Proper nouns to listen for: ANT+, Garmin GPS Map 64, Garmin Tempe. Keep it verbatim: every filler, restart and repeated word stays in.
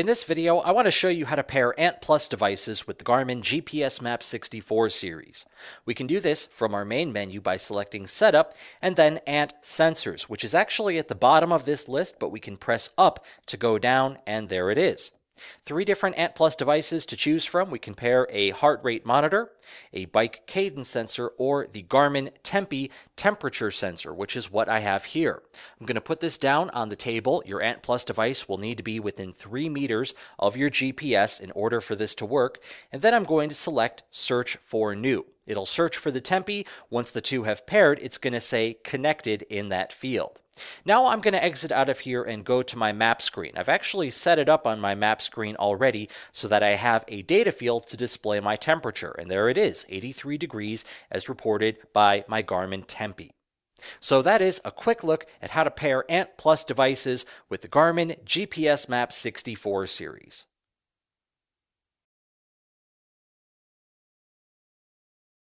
In this video, I want to show you how to pair ANT+ devices with the Garmin G P S Map sixty-four series. We can do this from our main menu by selecting Setup and then ANT Sensors, which is actually at the bottom of this list, but we can press up to go down, and there it is. Three different ANT+ devices to choose from. We can pair a heart rate monitor, a bike cadence sensor, or the Garmin Tempe temperature sensor, which is what I have here. I'm going to put this down on the table. Your ANT+ device will need to be within three meters of your G P S in order for this to work. And then I'm going to select Search for New. It'll search for the Tempe. Once the two have paired, it's going to say connected in that field. Now I'm going to exit out of here and go to my map screen. I've actually set it up on my map screen already so that I have a data field to display my temperature. And there it is, eighty-three degrees as reported by my Garmin Tempe. So that is a quick look at how to pair ANT+ devices with the Garmin G P S Map sixty-four series.